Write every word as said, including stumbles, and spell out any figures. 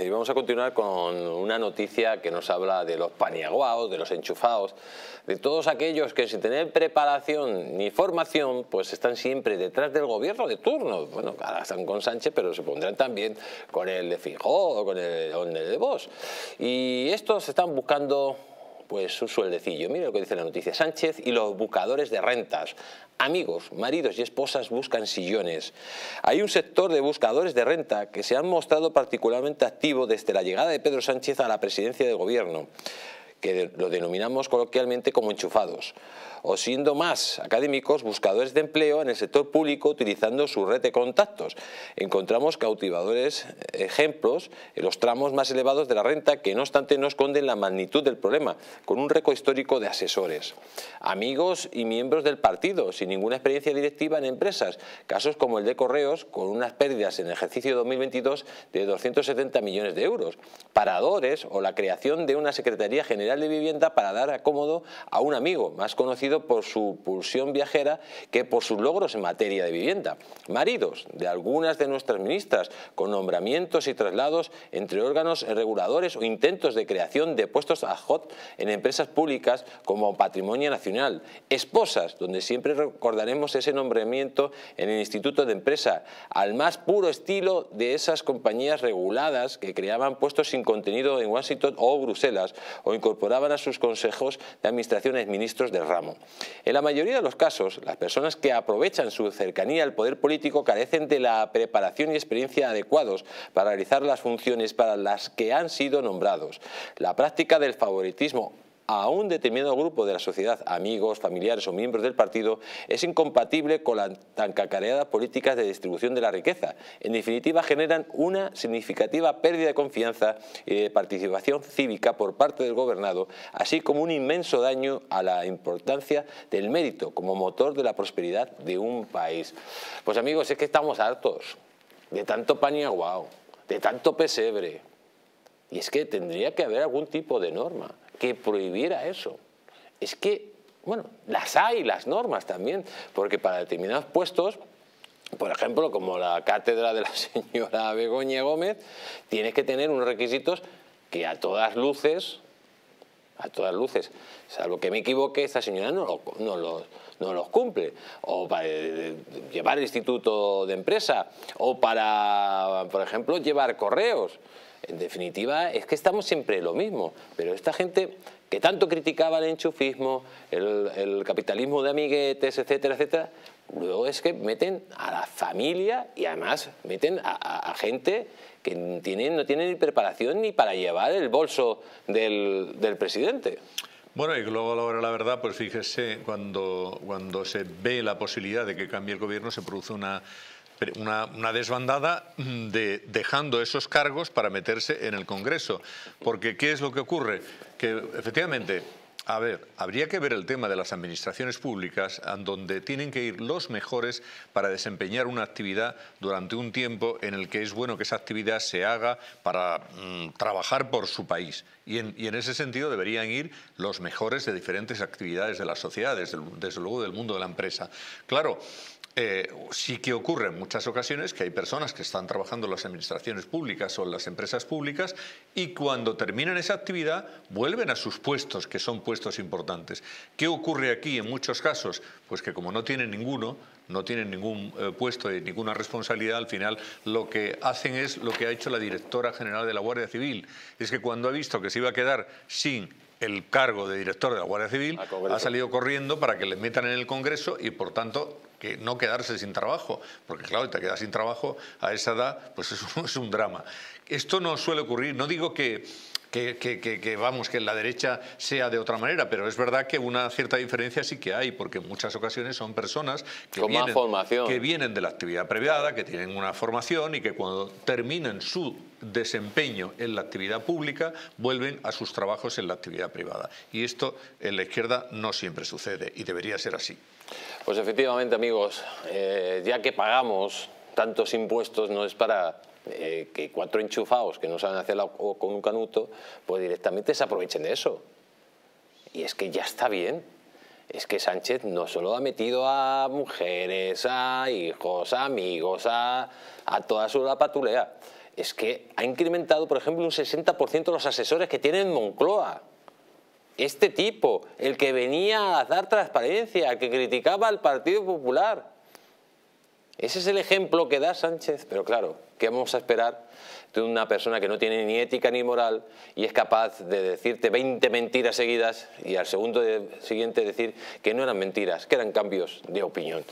Y vamos a continuar con una noticia que nos habla de los paniaguaos, de los enchufados, de todos aquellos que sin tener preparación ni formación pues están siempre detrás del gobierno de turno. Bueno, ahora están con Sánchez, pero se pondrán también con el de Feijóo o con el, con el de Vox. Y estos están buscando pues un sueldecillo. Mira lo que dice la noticia. Sánchez y los buscadores de rentas. Amigos, maridos y esposas buscan sillones. Hay un sector de buscadores de renta que se han mostrado particularmente activo desde la llegada de Pedro Sánchez a la presidencia del gobierno, que lo denominamos coloquialmente como enchufados, o siendo más académicos, buscadores de empleo en el sector público utilizando su red de contactos. Encontramos cautivadores ejemplos en los tramos más elevados de la renta que no obstante no esconden la magnitud del problema, con un récord histórico de asesores, amigos y miembros del partido, sin ninguna experiencia directiva en empresas, casos como el de Correos, con unas pérdidas en el ejercicio dos mil veintidós de doscientos setenta millones de euros, Paradores o la creación de una Secretaría General de Vivienda para dar acomodo a un amigo, más conocido por su pulsión viajera que por sus logros en materia de vivienda. Maridos de algunas de nuestras ministras, con nombramientos y traslados entre órganos reguladores o intentos de creación de puestos ad hoc en empresas públicas como Patrimonio Nacional. Esposas, donde siempre recordaremos ese nombramiento en el Instituto de Empresa, al más puro estilo de esas compañías reguladas que creaban puestos sin contenido en Washington o Bruselas, o incorporaban incorporaban a sus consejos de administraciones ministros del ramo. En la mayoría de los casos, las personas que aprovechan su cercanía al poder político carecen de la preparación y experiencia adecuados para realizar las funciones para las que han sido nombrados. La práctica del favoritismo a un determinado grupo de la sociedad, amigos, familiares o miembros del partido, es incompatible con las tan cacareadas políticas de distribución de la riqueza. En definitiva, generan una significativa pérdida de confianza y de participación cívica por parte del gobernado, así como un inmenso daño a la importancia del mérito como motor de la prosperidad de un país. Pues amigos, es que estamos hartos de tanto paniaguao, de tanto pesebre. Y es que tendría que haber algún tipo de norma que prohibiera eso. Es que, bueno, las hay, las normas también, porque para determinados puestos, por ejemplo, como la cátedra de la señora Begoña Gómez, tienes que tener unos requisitos que a todas luces, a todas luces, salvo que me equivoque, esta señora no los, no los, no los cumple. O para llevar el Instituto de Empresa, o para, por ejemplo, llevar Correos. En definitiva, es que estamos siempre lo mismo, pero esta gente que tanto criticaba el enchufismo, el, el capitalismo de amiguetes, etcétera, etcétera, luego es que meten a la familia y además meten a, a, a gente que tienen, no tiene ni preparación ni para llevar el bolso del, del presidente. Bueno, y luego a la hora de la verdad, pues fíjese, cuando, cuando se ve la posibilidad de que cambie el gobierno, se produce una... Una, una desbandada de dejando esos cargos para meterse en el Congreso. Porque ¿qué es lo que ocurre? Que efectivamente, a ver, habría que ver el tema de las administraciones públicas, donde tienen que ir los mejores para desempeñar una actividad durante un tiempo en el que es bueno que esa actividad se haga para mm, trabajar por su país. Y en, y en ese sentido deberían ir los mejores de diferentes actividades de la sociedad, desde, desde luego del mundo de la empresa. Claro. Eh, sí que ocurre en muchas ocasiones que hay personas que están trabajando en las administraciones públicas o en las empresas públicas y cuando terminan esa actividad vuelven a sus puestos, que son puestos importantes. ¿Qué ocurre aquí en muchos casos? Pues que como no tienen ninguno, no tienen ningún eh, puesto y ninguna responsabilidad, al final lo que hacen es lo que ha hecho la directora general de la Guardia Civil. Es que cuando ha visto que se iba a quedar sin el cargo de director de la Guardia Civil, ha salido corriendo para que le metan en el Congreso y por tanto que no quedarse sin trabajo, porque claro, te quedas sin trabajo a esa edad, pues eso es un drama. Esto no suele ocurrir, no digo que, que, que, que, que vamos, que la derecha sea de otra manera, pero es verdad que una cierta diferencia sí que hay, porque en muchas ocasiones son personas que, Con vienen, más formación. que vienen de la actividad privada, que tienen una formación y que cuando terminan su desempeño en la actividad pública vuelven a sus trabajos en la actividad privada. Y esto en la izquierda no siempre sucede y debería ser así. Pues efectivamente, amigos, eh, ya que pagamos tantos impuestos, no es para eh, que cuatro enchufados que no saben hacer la, o con un canuto, pues directamente se aprovechen de eso. Y es que ya está bien. Es que Sánchez no solo ha metido a mujeres, a hijos, a amigos, a, a toda su lapatulea. es que ha incrementado, por ejemplo, un sesenta por ciento los asesores que tienen Moncloa. Este tipo, el que venía a dar transparencia, el que criticaba al Partido Popular. Ese es el ejemplo que da Sánchez. Pero claro, ¿qué vamos a esperar de una persona que no tiene ni ética ni moral y es capaz de decirte veinte mentiras seguidas y al segundo siguiente decir que no eran mentiras, que eran cambios de opinión?